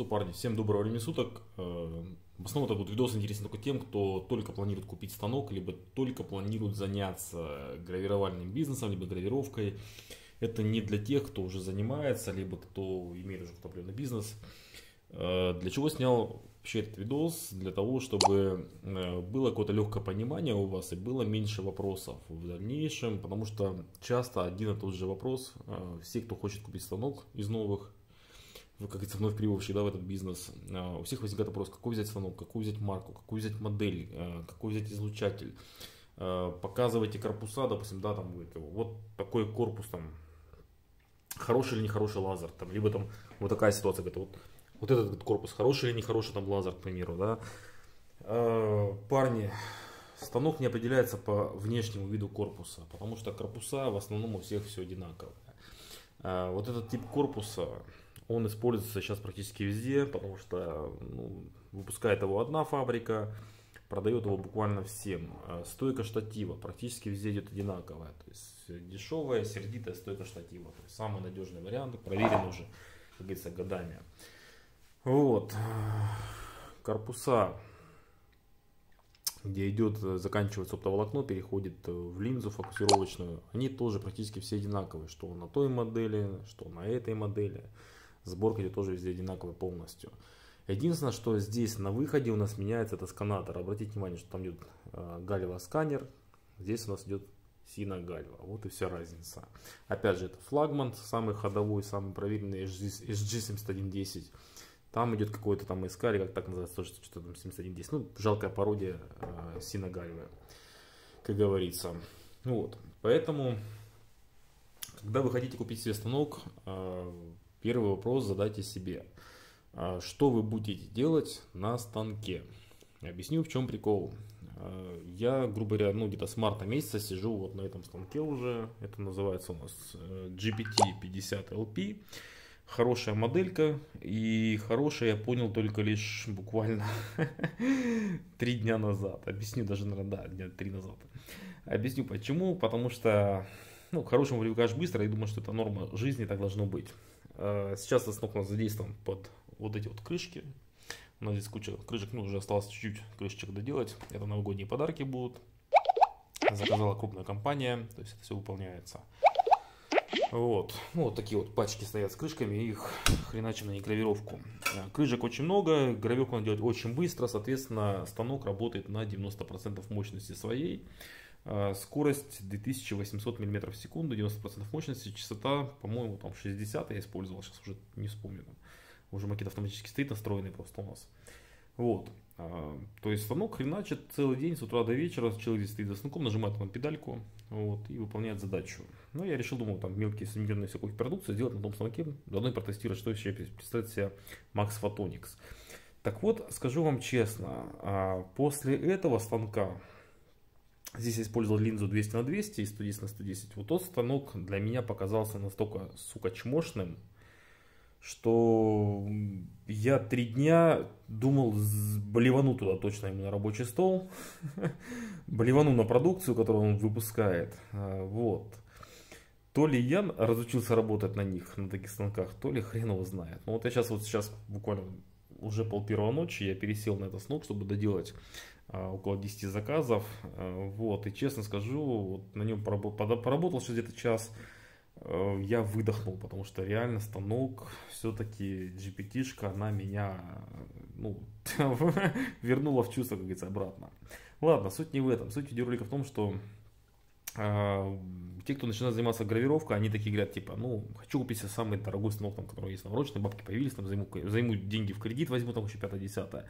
Что, парни, всем доброго времени суток. В основном этот видос интересен только тем, кто только планирует купить станок, либо только планирует заняться гравировальным бизнесом, либо гравировкой. Это не для тех, кто уже занимается, либо кто имеет уже определенный бизнес. Для чего снял вообще этот видос? Для того, чтобы было какое-то легкое понимание у вас и было меньше вопросов в дальнейшем, потому что часто один и тот же вопрос. Все, кто хочет купить станок из новых, как говорится, вновь прибывший, да, в этот бизнес, у всех возникает вопрос, какой взять станок, какую взять марку, какую взять модель, какой взять излучатель. Показывайте корпуса, допустим, да, там вот такой корпус, там хороший или нехороший лазер, там, либо там вот такая ситуация, говорит, вот этот корпус хороший или нехороший, там лазер, к примеру, да. Парни, станок не определяется по внешнему виду корпуса, потому что корпуса в основном у всех все одинаковое. Вот этот тип корпуса, он используется сейчас практически везде, потому что выпускает его одна фабрика, продает его буквально всем. Стойка штатива практически везде идет одинаковая, то есть дешевая, сердитая стойка штатива. То есть самый надежный вариант, проверен уже, как говорится, годами. Вот, корпуса, где идет, заканчивается оптоволокно, переходит в линзу фокусировочную, они тоже практически все одинаковые, что на той модели, что на этой модели. Сборка идет тоже везде одинаковая полностью. Единственное, что здесь на выходе у нас меняется, это сканатор. Обратите внимание, что там идет Galva сканер, здесь у нас идет Sino-Galva. Вот и вся разница. Опять же, это флагман, самый ходовой, самый проверенный HG7110. Там идет какой-то там СК, или как так называется, тоже что-то там 7110. Ну, жалкая пародия Sino-Galva, как говорится. Вот, поэтому, когда вы хотите купить себе станок, первый вопрос задайте себе, что вы будете делать на станке. Объясню, в чем прикол. Я, грубо говоря, где-то с марта месяца сижу вот на этом станке уже. Это называется у нас GPT-50LP. Хорошая моделька. И хорошая я понял только лишь буквально 3 дня назад. Объясню даже, наверное, да, дня 3 назад. Объясню почему. Потому что, ну, к хорошему привыкаешь быстро. И думаю, что это норма жизни, так должно быть. Сейчас станок у нас задействован под вот эти вот крышки. У нас здесь куча крышек, ну уже осталось чуть-чуть крышечек доделать. Это новогодние подарки будут. Заказала крупная компания, то есть это все выполняется. Вот, ну вот такие вот пачки стоят с крышками, их хреначим на гравировку. Крышек очень много, гравировку надо делать очень быстро, соответственно станок работает на 90% мощности своей. Скорость 2800 мм в секунду, 90% мощности, частота, по-моему, там 60, я использовал, сейчас уже не вспомню. Уже макет автоматически стоит настроенный просто у нас. Вот, то есть станок хреначит целый день с утра до вечера, человек здесь стоит за станком, нажимает на педальку, вот, и выполняет задачу. Но я решил, думал, там мелкие суммированные всякие продукции сделать на том станке, заодно и протестировать, что еще представляет себе Max Photonics. Так вот, скажу вам честно, после этого станка, здесь я использовал линзу 200×200 и 110×110. Вот тот станок для меня показался настолько, сука, чмошным, что я 3 дня думал, блевану туда точно ему на рабочий стол, блевану на продукцию, которую он выпускает. Вот. То ли я разучился работать на них, на таких станках, то ли хрен его знает. Но вот я сейчас буквально уже 1:30 ночи я пересел на этот станок, чтобы доделать около 10 заказов. Вот, и честно скажу, вот на нем поработал сейчас где-то час, я выдохнул, потому что реально станок, все-таки GPT-шка, она меня, ну, вернула в чувство, как говорится, обратно. Ладно, суть не в этом, суть видеоролика в том, что те, кто начинает заниматься гравировкой, они такие говорят, типа, ну, хочу купить себе самый дорогой станок, там, который есть навороченный, бабки появились, там, займу деньги в кредит, возьму там еще 5-10.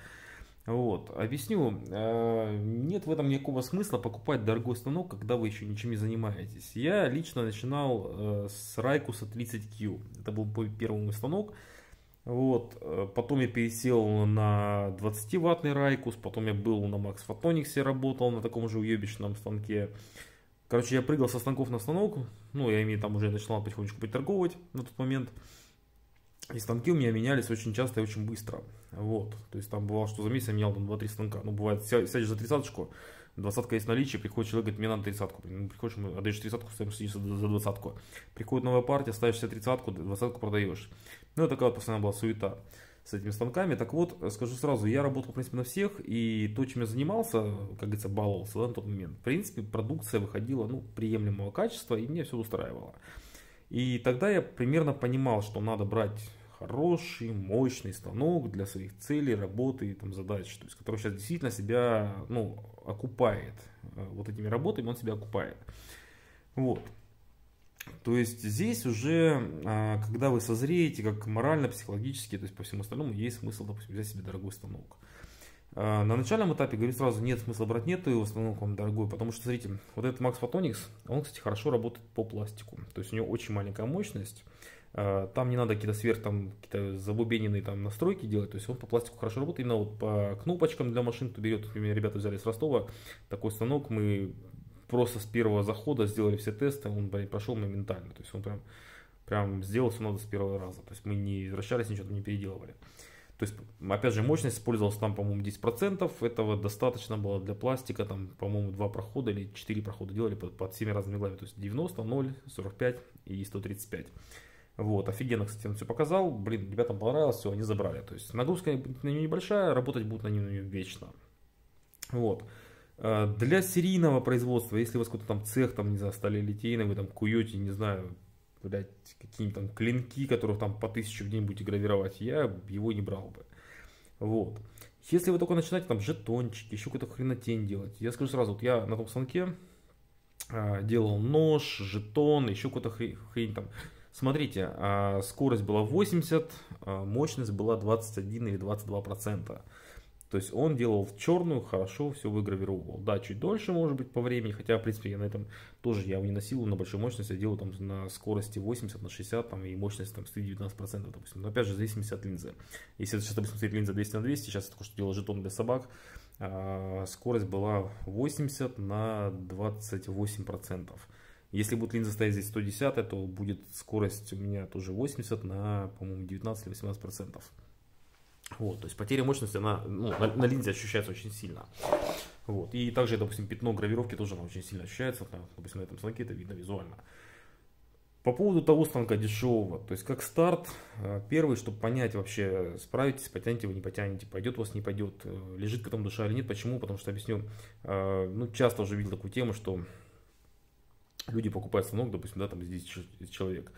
Вот, объясню, нет в этом никакого смысла покупать дорогой станок, когда вы еще ничем не занимаетесь. Я лично начинал с Raycus 30Q, это был мой первый мой станок. Вот, потом я пересел на 20-ваттный Raycus, потом я был на Max Photonics, работал на таком же уебищном станке. Короче, я прыгал со станков на станок, ну, я ими там уже начинал потихонечку приторговывать на тот момент. И станки у меня менялись очень часто и очень быстро. Вот. То есть там бывало, что за месяц я менял 2-3 станка. Ну, бывает, сядешь за 30-шку, 20 есть в наличии, приходит человек, говорит, мне надо 30-ку. Приходишь, отдаешь 30-ку, садишься за 20-ку. Приходит новая партия, ставишь себе 30-ку, 20-ку продаешь. Ну, такая вот постоянно была суета с этими станками. Так вот, скажу сразу, я работал, в принципе, на всех, и то, чем я занимался, как говорится, баловался, да, на тот момент, в принципе, продукция выходила, ну, приемлемого качества, и меня все устраивало. И тогда я примерно понимал, что надо брать хороший, мощный станок для своих целей, работы и там задач, то есть, который сейчас действительно себя, ну, окупает вот этими работами, он себя окупает. Вот. То есть здесь уже, когда вы созреете, как морально, психологически, то есть по всему остальному, есть смысл, допустим, взять себе дорогой станок. На начальном этапе, говорю сразу, нет смысла брать нету станок вам дорогой, потому что, смотрите, вот этот Max Photonics, он, кстати, хорошо работает по пластику, то есть у него очень маленькая мощность, там не надо какие-то сверх, там, какие-то забубененные там настройки делать, то есть он по пластику хорошо работает, именно вот по кнопочкам для машин, кто берет, например, ребята взяли с Ростова такой станок, мы просто с первого захода сделали все тесты, он прошел моментально, то есть он прям сделал все надо с первого раза, то есть мы не возвращались, ничего там не переделывали. То есть, опять же, мощность использовалась там, по-моему, 10%, этого достаточно было для пластика, там, по-моему, 2 прохода или 4 прохода делали под 7 разными углами, то есть 90, 0, 45 и 135. Вот, офигенно, кстати, он все показал, блин, ребятам понравилось, все, они забрали. То есть нагрузка на нее небольшая, работать будут на нее вечно. Вот. Для серийного производства, если у вас какой-то там цех, там, не знаю, сталелитейный, вы там куете, не знаю, блять, какие-нибудь там клинки, которых там по 1000 в день будете гравировать, я его не брал бы. Вот. Если вы только начинаете там жетончики, еще какую-то хренотень делать, я скажу сразу, вот я на том станке делал нож, жетон, еще какую-то хрень там. Смотрите, скорость была 80, мощность была 21 или 22%. То есть он делал в черную, хорошо все выгравировал. Да, чуть дольше, может быть, по времени, хотя, в принципе, я на этом тоже, я его не носил на большой мощности, я делал там на скорости 80 на 60 там, и мощность там 119%, допустим. Но опять же, в зависимости от линзы. Если сейчас, допустим, стоит линза 200 на 200, сейчас я только что делал жетон для собак, скорость была 80 на 28%. Если будет линза стоять здесь 110, то будет скорость у меня тоже 80 на, по-моему, 19 или 18%. Вот, то есть потеря мощности она, ну, на линзе ощущается очень сильно. Вот. И также, допустим, пятно гравировки тоже она очень сильно ощущается. Допустим, на этом станке это видно визуально. По поводу того станка дешевого, то есть как старт, первый, чтобы понять вообще, справитесь, потянете вы, не потянете, пойдет у вас, не пойдет, лежит к этому душа или нет. Почему? Потому что, объясню, ну, часто уже видел такую тему, что люди покупают станок, допустим, да, там здесь 10 человек.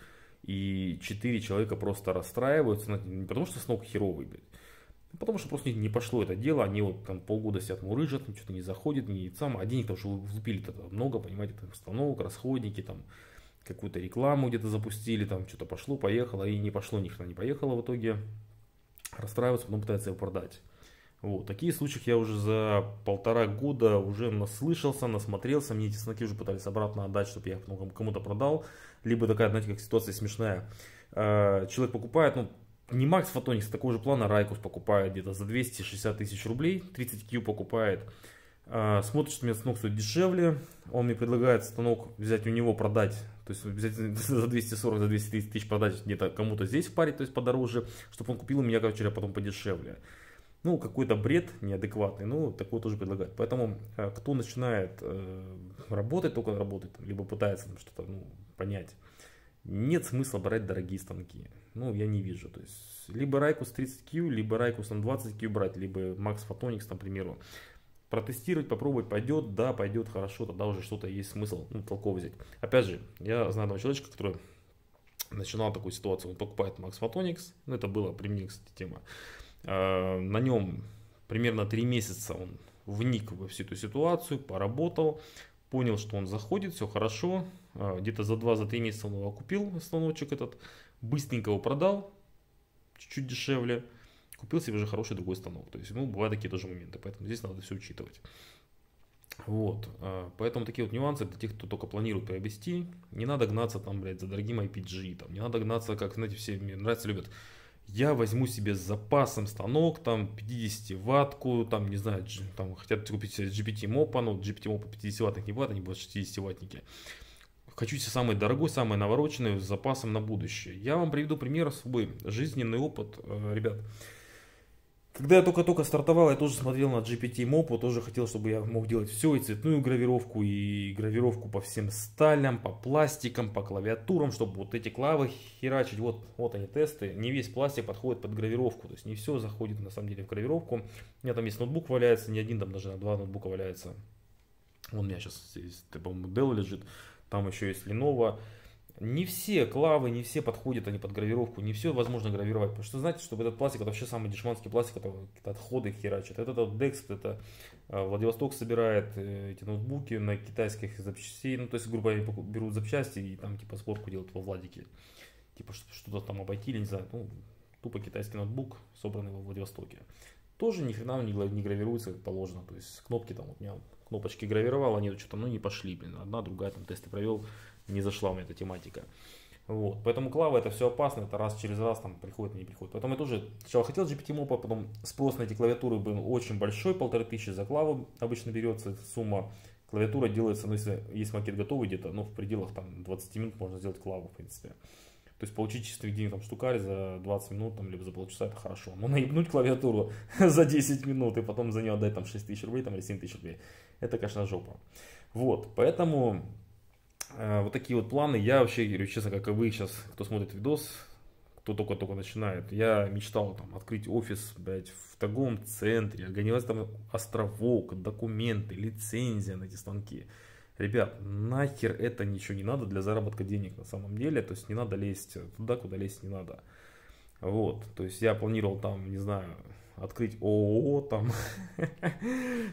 И 4 человека просто расстраиваются, не потому что станок херовый, блядь, а потому что просто не пошло это дело, они вот там полгода сидят мурыжат, что-то не заходит, не сам, а денег, потому что влупили-то много, понимаете, там станок, расходники, там какую-то рекламу где-то запустили, там что-то пошло, поехало, и не пошло, ни хрена не поехало в итоге, расстраиваются, потом пытаются его продать. Вот, такие случаи я уже за 1,5 года уже наслышался, насмотрелся, мне эти станки уже пытались обратно отдать, чтобы я кому-то продал. Либо такая, знаете, как ситуация смешная. Человек покупает, ну, не Max Photonics, такого же плана Raycus покупает где-то за 260 тысяч рублей, 30Q покупает. Смотрит, что у меня станок стоит дешевле, он мне предлагает станок взять у него продать, то есть взять за 240, за 230 тысяч продать где-то кому-то здесь в паре, то есть подороже, чтобы он купил у меня, короче, потом подешевле. Ну, какой-то бред неадекватный, ну, такое тоже предлагают. Поэтому, кто начинает работать, только работает, либо пытается что-то, ну, понять, нет смысла брать дорогие станки. Ну, я не вижу. То есть, либо Raycus 30Q, либо Raycus 20Q брать, либо Max Photonics, там, к примеру. Протестировать, попробовать, пойдет, да, пойдет хорошо, тогда уже что-то есть смысл, ну, толково взять. Опять же, я знаю одного человечка, который начинал такую ситуацию, он покупает Max Photonics, ну, это было применение, кстати, тема. На нем примерно 3 месяца он вник во всю эту ситуацию, поработал, понял, что он заходит, все хорошо. Где-то за 2-3 месяца он его купил, станочек этот, быстренько его продал, чуть-чуть дешевле, купил себе уже хороший другой станок. То есть, ну, бывают такие тоже моменты, поэтому здесь надо все учитывать. Вот, поэтому такие вот нюансы для тех, кто только планирует приобрести. Не надо гнаться там, блядь, за дорогим IPG, там, не надо гнаться, как, знаете, все мне нравится, любят. Я возьму себе с запасом станок, там 50-ваттку, там, не знаю, там хотят купить GPT-MOPA, но GPT-MOPA 50-ваттных не будет, они будут 60-ваттники. Хочу себе самый дорогой, самый навороченный, с запасом на будущее. Я вам приведу пример свой, жизненный опыт, ребят. Когда я только-только стартовал, я тоже смотрел на GPT-MOPA, тоже хотел, чтобы я мог делать все, и цветную гравировку, и гравировку по всем сталям, по пластикам, по клавиатурам, чтобы вот эти клавы херачить. Вот они тесты, не весь пластик подходит под гравировку, то есть не все заходит на самом деле в гравировку. У меня там есть ноутбук валяется, не один, там даже два ноутбука валяется. Вон у меня сейчас есть, по-моему, Dell лежит, там еще есть Lenovo. Не все клавы, не все подходят они под гравировку, не все возможно гравировать. Потому что, знаете, чтобы этот пластик, это вообще самый дешманский пластик, это какие-то отходы херачат. Это вот Dex, это Владивосток собирает эти ноутбуки на китайских запчастей. Ну, то есть, грубо говоря, берут запчасти и там типа сборку делают во Владике. Типа что-то там обойти или не знаю. Ну, тупо китайский ноутбук, собранный во Владивостоке. Тоже ни хрена не гравируется как положено. То есть, кнопки там, у меня кнопочки гравировал, они что-то, ну, не пошли, блин. Одна, другая, там тесты провел. Не зашла у меня эта тематика. Вот. Поэтому клавы — это все опасно. Это раз через раз там приходит, не приходит. Поэтому я тоже сначала хотел GPT-MOPA, потом спрос на эти клавиатуры был очень большой. 1500 за клаву обычно берется сумма. Клавиатура делается, ну, если есть макет готовый где-то, но в пределах там 20 минут можно сделать клаву, в принципе. То есть получить чистый день там штукарь за 20 минут, там, либо за полчаса — это хорошо. Но наебнуть клавиатуру за 10 минут и потом за нее отдать там 6000 рублей там, или 7000 рублей. Это, конечно, жопа. Вот, поэтому... Вот такие вот планы. Я вообще, говорю честно, как и вы сейчас, кто смотрит видос, кто только-только начинает, я мечтал там открыть офис, блядь, в торговом центре, организовать там островок, документы, лицензия на эти станки. Ребят, нахер это ничего не надо для заработка денег на самом деле, то есть не надо лезть туда, куда лезть не надо. Вот, то есть я планировал там, не знаю, открыть ООО, там,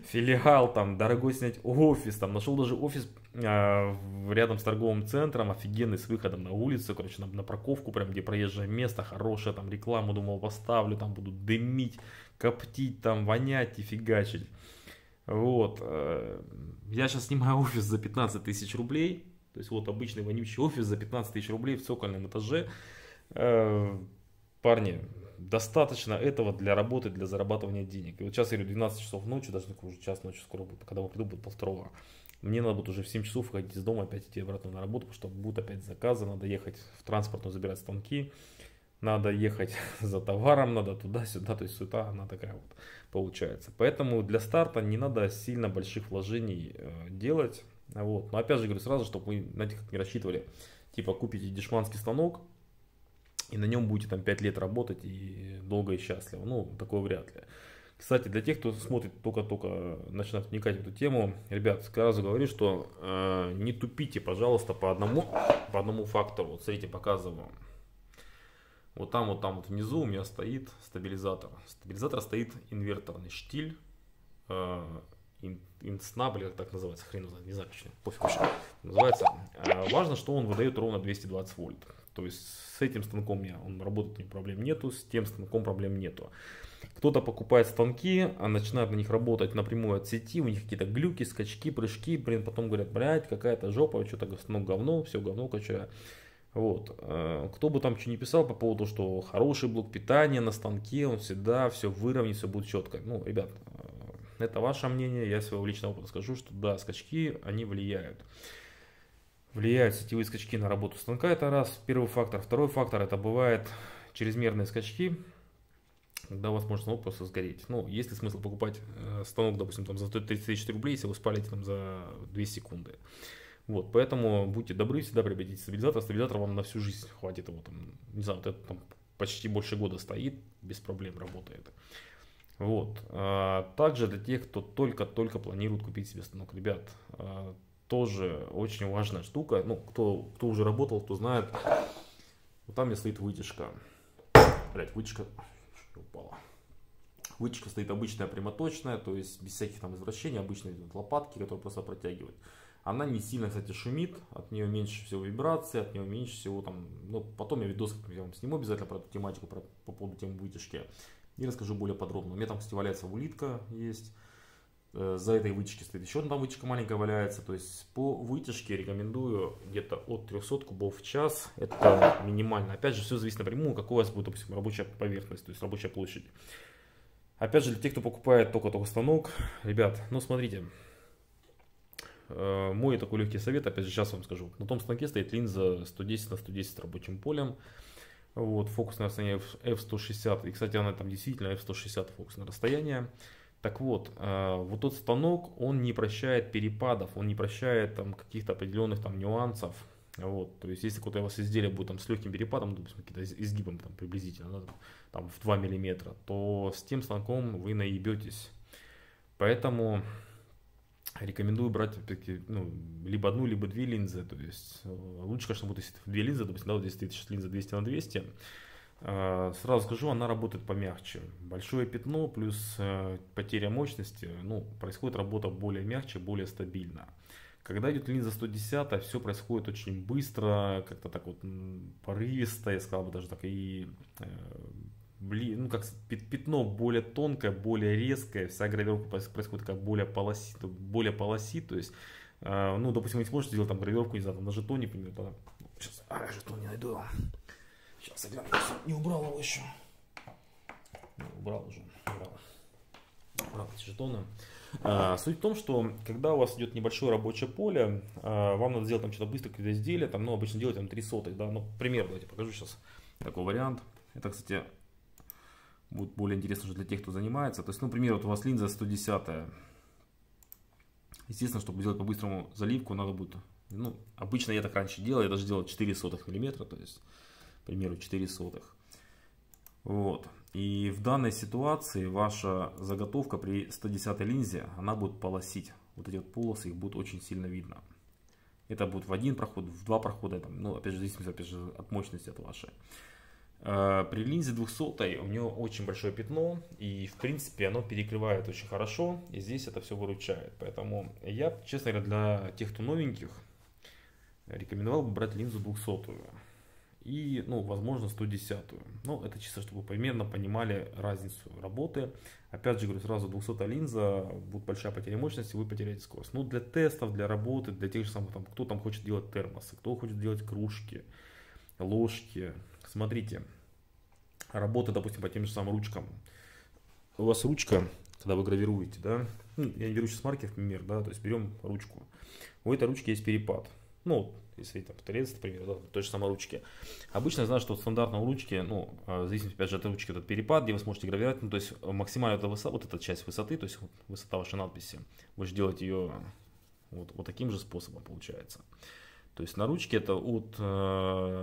филиал, там, дорогой снять офис, там, нашел даже офис рядом с торговым центром, офигенный, с выходом на улицу, короче, на парковку, прям где проезжее место, хорошее, там, рекламу, думал, поставлю, там, буду дымить, коптить, там, вонять и фигачить. Вот, я сейчас снимаю офис за 15 000 рублей, то есть вот обычный вонючий офис за 15 000 рублей в цокольном этаже. Парни, достаточно этого для работы, для зарабатывания денег. И вот сейчас я говорю, 12 часов ночи, даже уже час ночи скоро будет, когда приду, будет 1:30. Мне надо будет уже в 7 часов выходить из дома, опять идти обратно на работу, потому что будут опять заказы, надо ехать в транспортную, забирать станки, надо ехать за товаром, надо туда-сюда, то есть суета, она такая вот получается. Поэтому для старта не надо сильно больших вложений делать. Вот. Но опять же говорю сразу, чтобы вы, знаете, как не рассчитывали, типа купите дешманский станок, и на нем будете там 5 лет работать и долго и счастливо. Ну, такое вряд ли. Кстати, для тех, кто смотрит, только-только начинает вникать в эту тему, ребят, сразу говорю, что не тупите, пожалуйста, по одному фактору. Вот смотрите, показываю. Вот там внизу у меня стоит стабилизатор. Стабилизатор стоит инверторный штиль. Инсна, блин, так называется, хрен знает, не знаю, пофиг вообще называется. Важно, что он выдает ровно 220 вольт. То есть с этим станком он работает, проблем нету, с тем станком проблем нету. Кто-то покупает станки, начинает на них работать напрямую от сети, у них какие-то глюки, скачки, прыжки, блин, потом говорят, блядь, какая-то жопа, что-то станок говно, все говно качаю. Вот, кто бы там что ни писал по поводу, что хороший блок питания на станке, он всегда все выровняет, все будет четко. Ну, ребят, это ваше мнение, я своего личного опыта скажу, что да, скачки, они влияют. Влияют сетевые скачки на работу станка, это раз, первый фактор. Второй фактор — это бывает чрезмерные скачки, когда у вас может станок просто сгореть. Ну, есть ли смысл покупать станок, допустим, там, за 134 рублей, если вы спалите там за 2 секунды. Вот, поэтому будьте добры, всегда приобретите стабилизатор. Стабилизатор вам на всю жизнь хватит его, там, не знаю, вот это там почти больше года стоит, без проблем работает. Вот, также для тех, кто только-только планирует купить себе станок, ребят, тоже очень важная штука. Ну, кто уже работал, кто знает. Вот там, где стоит вытяжка. Блять, вытяжка упала. Вытяжка стоит обычная, прямоточная, то есть без всяких там извращений, обычные лопатки, которые просто протягивают. Она не сильно, кстати, шумит, от нее меньше всего вибрации, от нее меньше всего там... Ну, потом я видос я вам сниму обязательно про эту тематику, по поводу темы вытяжки. И расскажу более подробно. У меня там, кстати, валяется улитка есть. За этой вытяжки стоит еще одна вытяжка маленькая валяется. То есть по вытяжке рекомендую где-то от 300 кубов в час. Это минимально. Опять же, все зависит напрямую, какой у вас будет, допустим, рабочая поверхность, то есть рабочая площадь. Опять же, для тех, кто покупает только-только станок, ребят, ну смотрите. Мой такой легкий совет, опять же, сейчас вам скажу. На том станке стоит линза 110 на 110 рабочим полем. Вот, фокусное расстояние f160. И, кстати, она там действительно f160 фокусное расстояние. Так вот, вот тот станок, он не прощает перепадов, он не прощает там каких-то определенных там нюансов. Вот, то есть, если какое-то у вас изделие будет там с легким перепадом, допустим, изгибом там приблизительно, там в 2 мм, то с тем станком вы наебетесь. Поэтому рекомендую брать, ну, либо одну, либо две линзы. То есть лучше, конечно, будет, если две линзы, допустим, да, вот здесь стоит сейчас линза 200 на 200. Сразу скажу, она работает помягче. Большое пятно плюс потеря мощности, ну, происходит работа более мягче, более стабильно. Когда идет линза 110, все происходит очень быстро, как-то так вот порывисто, я сказал бы даже так, и ну, как пятно более тонкое, более резкое, вся гравировка происходит как более полоси, то есть, ну, допустим, вы не сможете делать там гравировку, не знаю, там, на жетоне, например, тогда... Сейчас, жетон не найду, сейчас, я не убрал его еще, убрал эти жетоны. Суть в том, что когда у вас идет небольшое рабочее поле, вам надо сделать там что-то быстро, какое-то изделие, там, ну, обычно делать там 0,03, да, ну, пример, давайте покажу сейчас такой вариант. Это, кстати, будет более интересно уже для тех, кто занимается. То есть, ну, например, вот у вас линза 110. Естественно, чтобы сделать по-быстрому заливку, надо будет, ну, обычно я так раньше делал, я даже делал 0,04 мм, то есть, к примеру, 0,04. Вот. И в данной ситуации ваша заготовка при 110 линзе, она будет полосить. Вот эти вот полосы, их будет очень сильно видно. Это будет в один проход, в два прохода, там, ну, опять же, в зависимости, опять же, от мощности от вашей. При линзе 200 у нее очень большое пятно, и в принципе оно перекрывает очень хорошо, и здесь это все выручает. Поэтому я, честно говоря, для тех, кто новеньких, рекомендовал бы брать линзу 200-ю. И, ну, возможно, 110-ю. Ну, это чисто, чтобы вы примерно понимали разницу работы. Опять же, говорю, сразу 200-я линза, будет большая потеря мощности, вы потеряете скорость. Ну, для тестов, для работы, для тех же самых, там, кто там хочет делать термосы, кто хочет делать кружки, ложки. Смотрите, работа, допустим, по тем же самым ручкам. У вас ручка, когда вы гравируете, да, ну, я не беру сейчас маркер, например, да, то есть берем ручку. У этой ручки есть перепад. Ну, если там торец, например, да, той же самой ручки. Обычно я знаю, что в стандартной ручке, ну, в зависимости, опять же, от ручки, этот перепад, где вы сможете гравировать, ну, то есть максимально эта высота, вот эта часть высоты, то есть высота вашей надписи, вы же делаете ее вот, вот таким же способом, получается. То есть на ручке это от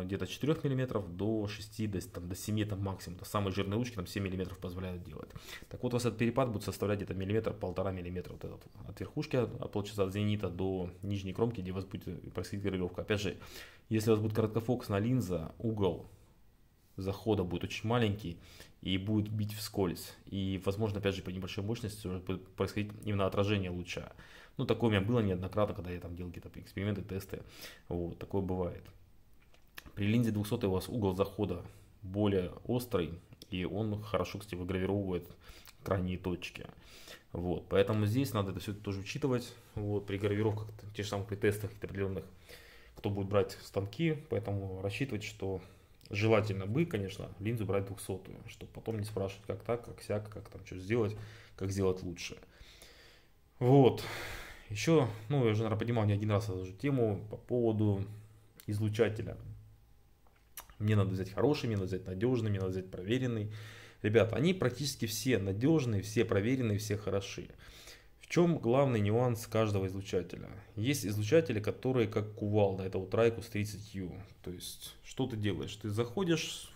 где-то 4 мм до 6, до 7 там, максимум. Самые жирные ручки там 7 мм позволяют делать. Так вот у вас этот перепад будет составлять где-то миллиметр, 1,5 мм. Вот этот, от верхушки, получается от зенита до нижней кромки, где у вас будет происходить гравировка. Опять же, если у вас будет короткофокусная линза, угол захода будет очень маленький и будет бить вскользь. И возможно, опять же, при небольшой мощности будет происходить именно отражение луча. Ну, такое у меня было неоднократно, когда я там делал какие-то эксперименты, тесты. Вот, такое бывает. При линзе 200 у вас угол захода более острый, и он хорошо, кстати, выгравировывает крайние точки. Вот, поэтому здесь надо это все тоже учитывать. Вот, при гравировках, те же самые при тестах определенных, кто будет брать станки, поэтому рассчитывать, что желательно бы, конечно, линзу брать 200, чтобы потом не спрашивать, как так, как сяк, как там что сделать, как сделать лучше. Вот. Еще, ну, я уже, наверное, поднимал не один раз эту тему по поводу излучателя. Мне надо взять хороший, мне надо взять надежный, мне надо взять проверенный. Ребята, они практически все надежные, все проверенные, все хороши. В чем главный нюанс каждого излучателя? Есть излучатели, которые как кувалда, это вот Raycus 30U. То есть, что ты делаешь? Ты заходишь,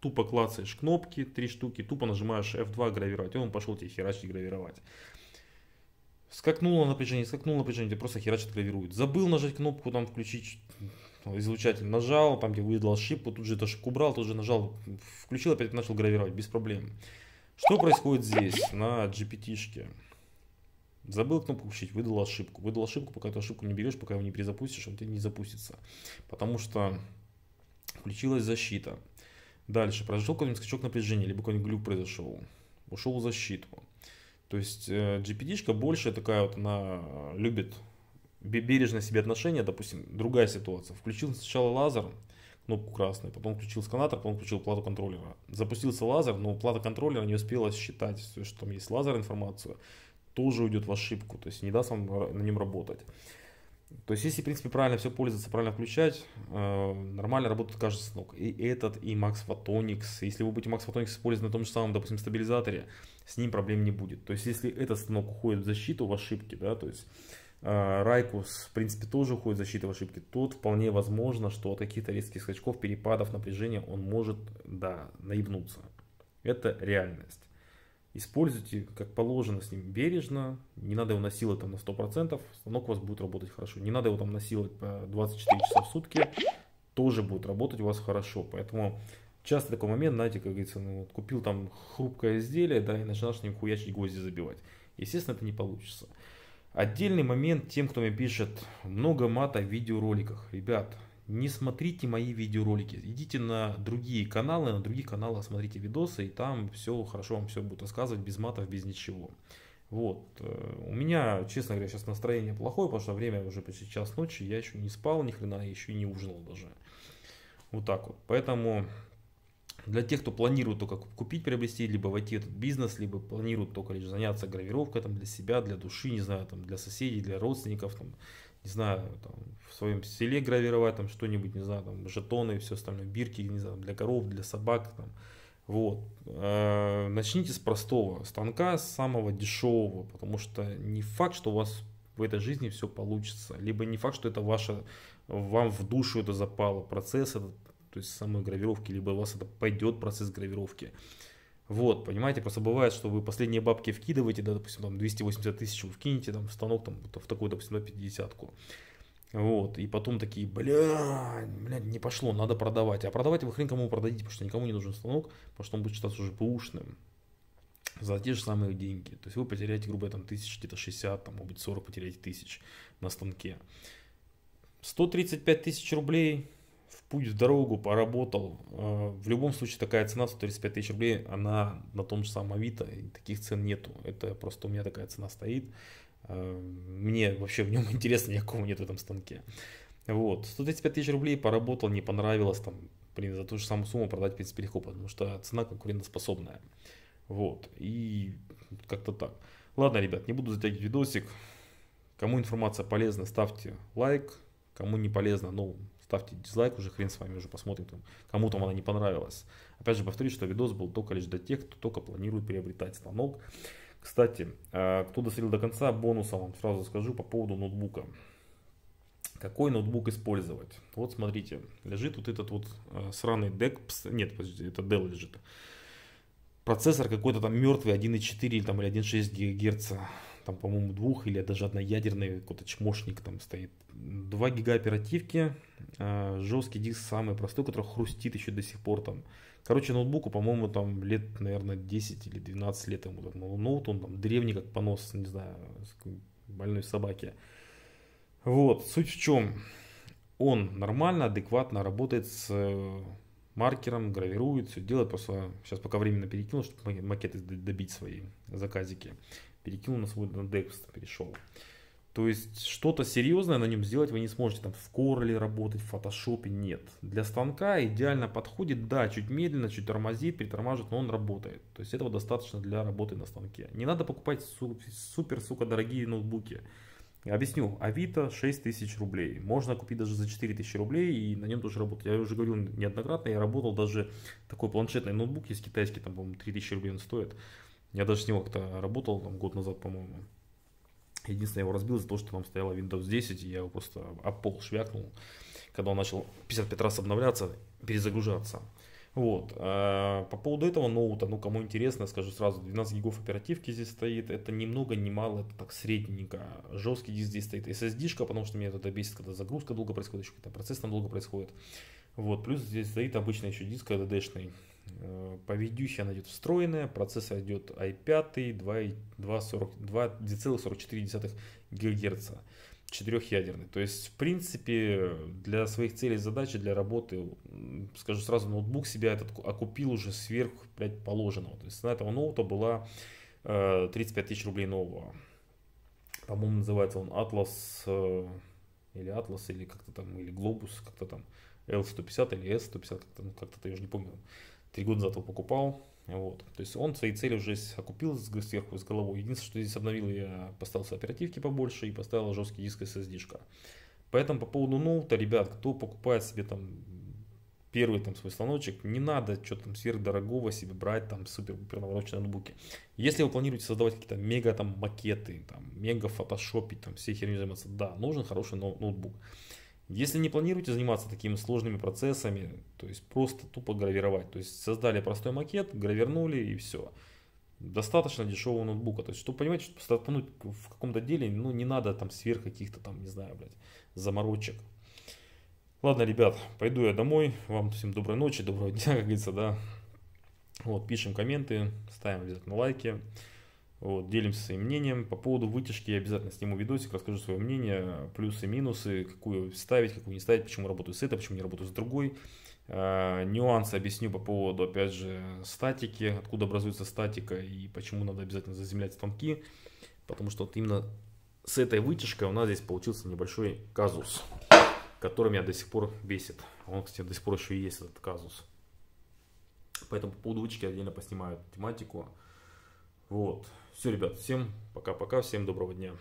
тупо клацаешь кнопки, 3 штуки, тупо нажимаешь F2 гравировать, и он пошел тебе херачить гравировать. Скакнуло напряжение, тебе просто херачит, гравирует. Забыл нажать кнопку, там включить излучатель, нажал, там тебе выдал ошибку, тут же эту ошибку убрал, тут же нажал, включил, опять начал гравировать, без проблем. Что происходит здесь, на GPT-шке? Забыл кнопку включить, выдал ошибку, пока эту ошибку не берешь, пока его не перезапустишь, он тебе не запустится. Потому что включилась защита. Дальше, произошел какой-нибудь скачок напряжения, либо какой-нибудь глюк произошел, ушел в защиту. То есть GPT-шка больше такая вот, она любит бережное себе отношение. Допустим, другая ситуация. Включил сначала лазер, кнопку красную, потом включил сканатор, потом включил плату контроллера. Запустился лазер, но плата контроллера не успела считать все, что там есть лазер, информацию. Тоже уйдет в ошибку, то есть не даст вам на нем работать. То есть, если, в принципе, правильно все пользоваться, правильно включать, нормально работает каждый станок. И этот, и Max Photonics. Если вы будете Max Photonics использовать на том же самом, допустим, стабилизаторе, с ним проблем не будет. То есть, если этот станок уходит в защиту в ошибки, да, то есть Raycus, в принципе, тоже уходит в защиту в ошибки, тут вполне возможно, что от каких-то резких скачков, перепадов, напряжения он может, да, наебнуться. Это реальность. Используйте, как положено, с ним бережно, не надо его насиловать там на 100%, станок у вас будет работать хорошо. Не надо его там насиловать по 24 часа в сутки, тоже будет работать у вас хорошо. Поэтому часто такой момент, знаете, как говорится, ну, вот, купил там хрупкое изделие, да, и начинаешь с ним хуячить, гвозди забивать. Естественно, это не получится. Отдельный момент тем, кто мне пишет, много мата в видеороликах. Ребят, не смотрите мои видеоролики, идите на другие каналы, на других каналах смотрите видосы, и там все хорошо, вам все будут рассказывать, без матов, без ничего. Вот, у меня, честно говоря, сейчас настроение плохое, потому что время уже почти час ночи, я еще не спал ни хрена, еще и не ужинал даже. Вот так вот, поэтому для тех, кто планирует только купить, приобрести, либо войти в этот бизнес, либо планирует только лишь заняться гравировкой там, для себя, для души, не знаю, там, для соседей, для родственников, там, не знаю, там, в своем селе гравировать там что-нибудь, не знаю, там, жетоны и все остальное, бирки, не знаю, для коров, для собак, там, вот. Начните с простого станка, с самого дешевого, потому что не факт, что у вас в этой жизни все получится, либо не факт, что это ваше, вам в душу это запало, процесс этот, то есть самой гравировки, либо у вас это пойдет процесс гравировки. Вот, понимаете, просто бывает, что вы последние бабки вкидываете, да, допустим, там 280 тысяч вы вкинете там, в станок, там, в такую, допустим, 50-ку. Вот, и потом такие, блядь, не пошло, надо продавать. А продавать вы хрен кому продадите, потому что никому не нужен станок, потому что он будет считаться уже бэушным за те же самые деньги. То есть вы потеряете, грубо говоря, там тысяч, где-то 60, там, может быть, 40 потеряете тысяч на станке. 135 тысяч рублей... В путь, в дорогу, поработал. В любом случае такая цена 135 тысяч рублей, она на том же самом Авито, и таких цен нету. Это просто у меня такая цена стоит. Мне вообще в нем интереса никакого нет в этом станке. Вот, 135 тысяч рублей поработал, не понравилось, там, блин, за ту же самую сумму продать в принципе легко, потому что цена конкурентоспособная. Вот, и как-то так. Ладно, ребят, не буду затягивать видосик. Кому информация полезна, ставьте лайк. Кому не полезно, ну, ставьте дизлайк, уже хрен с вами, уже посмотрим, кому там она не понравилась. Опять же повторюсь, что видос был только лишь для тех, кто только планирует приобретать станок. Кстати, кто досмотрел до конца, бонусом вам сразу скажу по поводу ноутбука. Какой ноутбук использовать? Вот смотрите, лежит вот этот вот сраный Dex, нет, подождите, это Dell лежит. Процессор какой-то там мертвый, 1.4 или 1.6 ГГц. Там, по-моему, двух или даже одноядерный какой-то чмошник там стоит. 2 гига оперативки, жесткий диск самый простой, который хрустит еще до сих пор там. Короче, ноутбуку, по-моему, там лет, наверное, 10 или 12 лет ему. Ноут, он там древний, как понос, не знаю, больной собаки. Вот, суть в чем. Он нормально, адекватно работает с маркером, гравирует, все делает. Просто сейчас пока временно перекинул, чтобы макеты добить свои заказики. Перекинул на свой Dex, перешел. То есть что-то серьезное на нем сделать вы не сможете. Там в корле работать, в фотошопе нет. Для станка идеально подходит. Да, чуть медленно, чуть тормозит, притормаживает, но он работает. То есть этого достаточно для работы на станке. Не надо покупать супер, сука, дорогие ноутбуки. Объясню. Авито 6000 рублей. Можно купить даже за 4000 рублей и на нем тоже работать. Я уже говорил неоднократно, я работал даже такой планшетный ноутбук, есть китайский, там, по-моему, 3000 рублей он стоит. Я даже с него как-то работал там, год назад, по-моему. Единственное, я его разбил из-за того, что там стояла Windows 10, и я его просто об пол швякнул, когда он начал 55 раз обновляться, перезагружаться. Вот. А по поводу этого ноута, ну, кому интересно, скажу сразу, 12 гигов оперативки здесь стоит, это ни много, ни мало, это так средненько. Жесткий диск здесь стоит, SSD-шка, потому что меня это бесит, когда загрузка долго происходит, еще какой-то процесс там долго происходит. Вот, плюс здесь стоит обычный еще диск SSD-шный. Поведющая она идет встроенная, процессор идет i5 2,44 ГГц, 4-ядерный. То есть, в принципе, для своих целей, задачи, для работы, скажу сразу, ноутбук себя этот окупил уже сверх, блядь, положенного. То есть цена этого ноута была 35 тысяч рублей нового. По-моему, называется он Atlas или Atlas, или как-то там, или Globus, как-то там L150 или S150, как-то я уже не помню. 3 года назад его покупал, вот. То есть он свои цели уже окупил сверху, с головой. Единственное, что здесь обновил, я поставил оперативки побольше и поставил жесткий диск SSD-шка. Поэтому по поводу ноута, ребят, кто покупает себе там первый там свой станочек, не надо что-то там сверхдорогого себе брать, там супер-пупер навороченные ноутбуки. Если вы планируете создавать какие-то мега там макеты, там мега фотошопить, там все херню заниматься, да, нужен хороший ноутбук. Если не планируете заниматься такими сложными процессами, то есть просто тупо гравировать, то есть создали простой макет, гравирнули и все. Достаточно дешевого ноутбука, то есть чтобы понимать, что стартануть в каком-то деле, ну не надо там сверх каких-то там, не знаю, блядь, заморочек. Ладно, ребят, пойду я домой, вам всем доброй ночи, доброго дня, как говорится, да. Вот, пишем комменты, ставим обязательно лайки, вот, делимся своим мнением. По поводу вытяжки я обязательно сниму видосик, расскажу свое мнение, плюсы, минусы, какую ставить, какую не ставить, почему работаю с этой, почему не работаю с другой. Нюансы объясню по поводу, опять же, статики, откуда образуется статика и почему надо обязательно заземлять станки, потому что вот именно с этой вытяжкой у нас здесь получился небольшой казус, который меня до сих пор бесит. Он, кстати, до сих пор еще и есть, этот казус. Поэтому по поводу вытяжки отдельно поснимаю тематику. Вот. Все, ребят, всем пока-пока, всем доброго дня.